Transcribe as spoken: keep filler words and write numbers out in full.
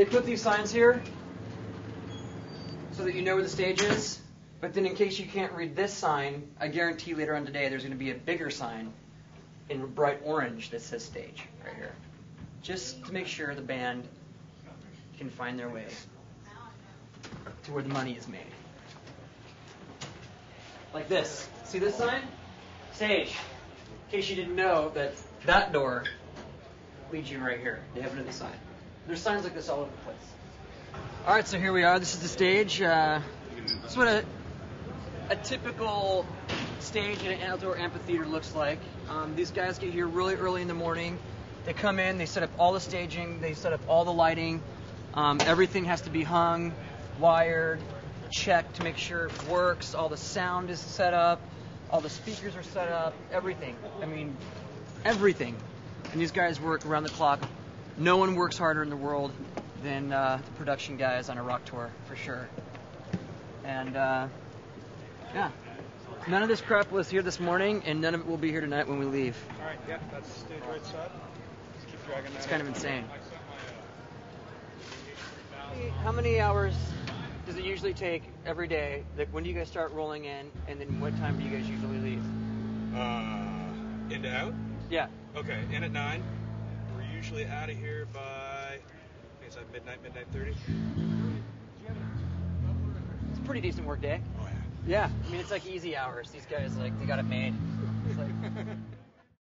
They put these signs here so that you know where the stage is. But then in case you can't read this sign, I guarantee later on today there's going to be a bigger sign in bright orange that says stage right here. Just to make sure the band can find their way to where the money is made. Like this. See this sign? Stage. In case you didn't know that that door leads you right here. They have another sign. There's signs like this all over the place. All right, so here we are. This is the stage. Uh, this is what a, a typical stage in an outdoor amphitheater looks like. Um, these guys get here really early in the morning. They come in, they set up all the staging, they set up all the lighting. Um, everything has to be hung, wired, checked to make sure it works. All the sound is set up, all the speakers are set up, everything. I mean, everything. And these guys work around the clock. No one works harder in the world than uh, the production guys on a rock tour, for sure. And, uh, yeah. None of this crap was here this morning, and none of it will be here tonight when we leave. All right, yeah, that's the stage right side. Just keep dragging that. It's kind of insane. How many hours does it usually take every day? Like, when do you guys start rolling in, and then what time do you guys usually leave? Uh, in to out? Yeah. Okay, in at nine. We're usually out of here by... Is that midnight, midnight thirty? It's a pretty decent work day. Oh yeah. Yeah, I mean it's like easy hours. These guys like they got it made.